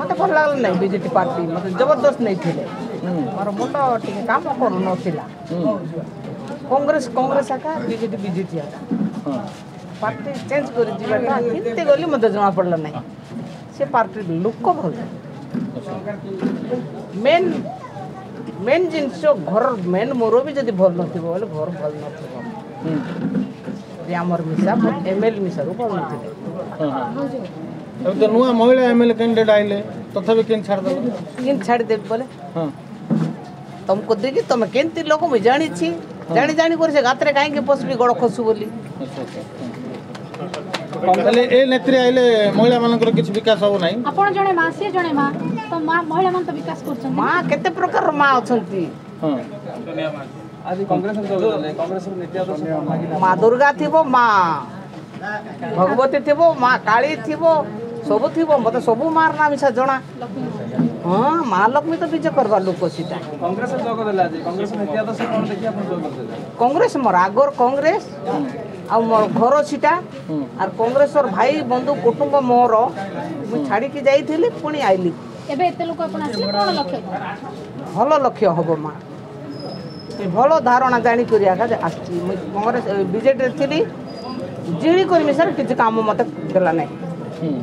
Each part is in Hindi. मत भल लगल नहीं बीजेपी पार्टी मत जबरदस्त नहीं थे मोर मुंड टे कम करूना कांग्रेस कांग्रेस आका बीजेपी बीजेपी आका पार्टी चेंज करते गली मत जना पड़ला नहीं से पार्टी लोक भल मेन मेन जिनस घर मेन मोर भी जब भल ना घर भल नामर मिसा एमएल मिसा रू भल ना अब तो नुआ महिला एमएलए कैंडिडेट आइले तथापि किन छाड़ दे बोले हां तुमको देखि तुम केंती लोग में जानि छी जानि कर से गातरे काहे के पसबी गड़ खसु बोली पहले ए नेत्री आइले महिला मानकर किछ विकास हो नाही आपण जने मां से जने मां तो मां महिला मान तो विकास करछन मां केते प्रकार मां अछंती हां आज कांग्रेस दले कांग्रेस नीति आदर्श मां मां दुर्गा थिबो मां भगवती थिबो मां काली थिबो सबु थीबो मते सबु मार नाम हिसा जणा हां मां लक्ष्मी तो बिजे करबा लोक सीता कांग्रेस जोग देला जे कांग्रेस ने इतिहास कोन देखि अपन जोग देला कांग्रेस मोर आगर कांग्रेस आ मोर घर सीता आर कांग्रेस और भाई बंधु कुटुंब मोर मु छाडी के जाईथिली पुणी आइली एबे एते लोक अपन आसी कोन लक्ष्य भलो लक्ष्य होबो मां ए भलो धारणा जानि करिया का आसी मु कांग्रेस बीजेपी थिली जीणी कर मिसार किसी काम मत देला नहीं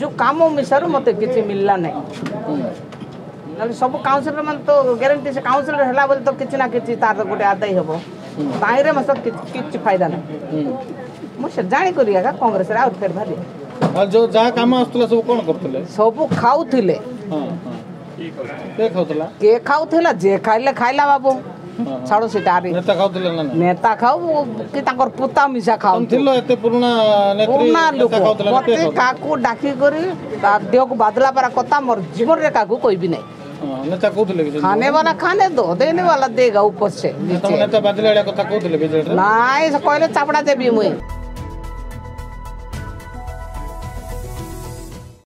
जो काम मिसार मत किसी मिलला नहीं सब काउंसिलर मन तो गारंटी से काउंसिलर हैला बोल तो किसी ना किसी तार गोटे आदाय हबो ताहिरे मत किसी फायदा नहीं मो से जानी करिया कांग्रेस रे आउट फेर भाले और जो जा काम आस्तला सब कोन करतले सब खाउथिले हां हां के खाउथिला जे खाइले खाइला बाबू छाड़ो सितारे नेता खाओ दिले ना नेता खाओ कि ताकर पुता मिसा खाओ थिलो एते पुराना नेत्री नेता खाओ दिले मते काकू डाकी करी बाध्य को बदला पर कथा मोर जीवन रे काकू कोई भी नहीं नेता को दिले खाने वाला खाने दो देने वाला देगा ऊपर से नेता बदले वाला कथा को दिले बिजट नाइ से कहले चापड़ा देबी मुई।